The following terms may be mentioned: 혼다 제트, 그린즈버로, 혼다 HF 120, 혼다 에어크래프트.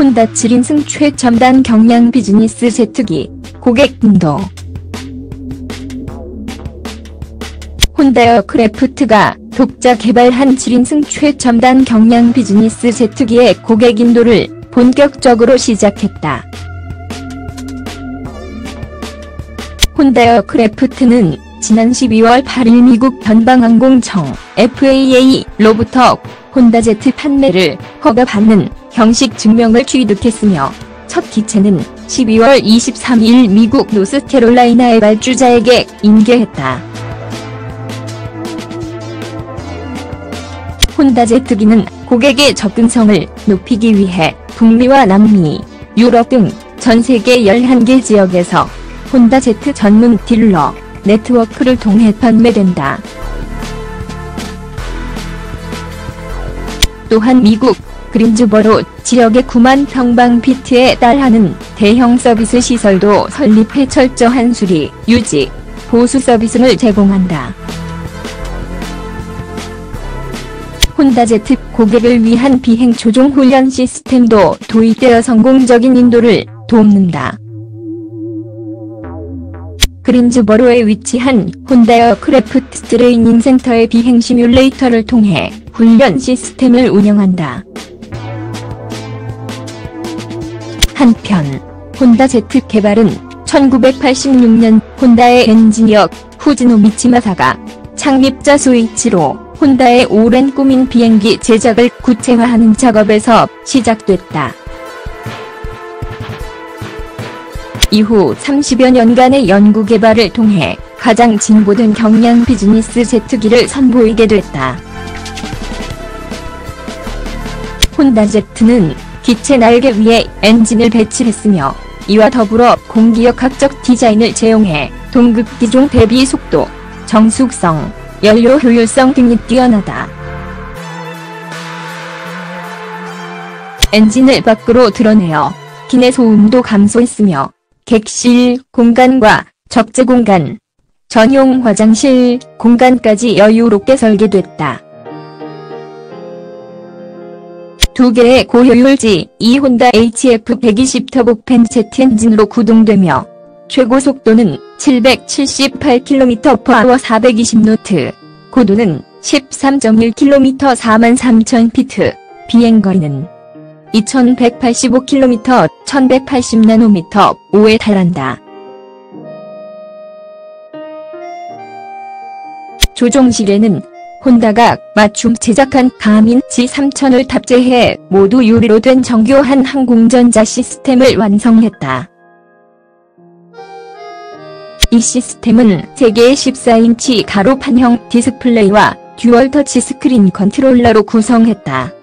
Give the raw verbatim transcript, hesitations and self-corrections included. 혼다 칠 인승 최첨단 경량 비즈니스 제트기, 고객 인도. 혼다 에어크래프트가 독자 개발한 칠 인승 최첨단 경량 비즈니스 제트기의 고객 인도를 본격적으로 시작했다. 혼다 에어크래프트는 지난 십이월 팔일 미국 연방항공청 에프 에이 에이로부터 혼다 제트 판매를 허가받는 형식 증명을 취득했으며, 첫 기체는 십이월 이십삼일 미국 노스캐롤라이나의 발주자에게 인계했다. 혼다 제트기는 고객의 접근성을 높이기 위해 북미와 남미, 유럽 등 전 세계 열한 개 지역에서 혼다 제트 전문 딜러 네트워크를 통해 판매된다. 또한 미국 그린즈버로 지역의 구만 평방피트에 달하는 대형 서비스 시설도 설립해 철저한 수리, 유지, 보수 서비스를 제공한다. 혼다 제트 고객을 위한 비행 조종 훈련 시스템도 도입되어 성공적인 인도를 돕는다. 그린즈버로에 위치한 혼다 에어크래프트 트레이닝 센터의 비행 시뮬레이터를 통해 훈련 시스템을 운영한다. 한편, 혼다 제트 개발은 천구백팔십육년 혼다의 엔지니어 후지노 미치마사가 창립자 소이치로 혼다의 오랜 꿈인 비행기 제작을 구체화하는 작업에서 시작됐다. 이후 삼십여 년간의 연구개발을 통해 가장 진보된 경량 비즈니스 제트기를 선보이게 됐다. 혼다 제트는 기체 날개 위에 엔진을 배치했으며, 이와 더불어 공기역학적 디자인을 제용해 동급 기종 대비 속도, 정숙성, 연료 효율성 등이 뛰어나다. 엔진을 밖으로 드러내어 기내 소음도 감소했으며, 객실 공간과 적재 공간, 전용 화장실 공간까지 여유롭게 설계됐다. 두 개의 고효율지 이 혼다 에이치 에프 백이십 터보팬 제트 엔진으로 구동되며, 최고 속도는 칠백칠십팔 킬로미터 퍼 아워 사백이십 노트, 고도는 십삼 점 일 킬로미터 사만 삼천 피트, 비행거리는 이천백팔십오 킬로미터 천백팔십 나노미터에 달한다. 조종실에는 혼다가 맞춤 제작한 가민 지 삼천을 탑재해 모두 유리로 된 정교한 항공전자 시스템을 완성했다. 이 시스템은 세 개의 십사 인치 가로 판형 디스플레이와 듀얼 터치 스크린 컨트롤러로 구성했다.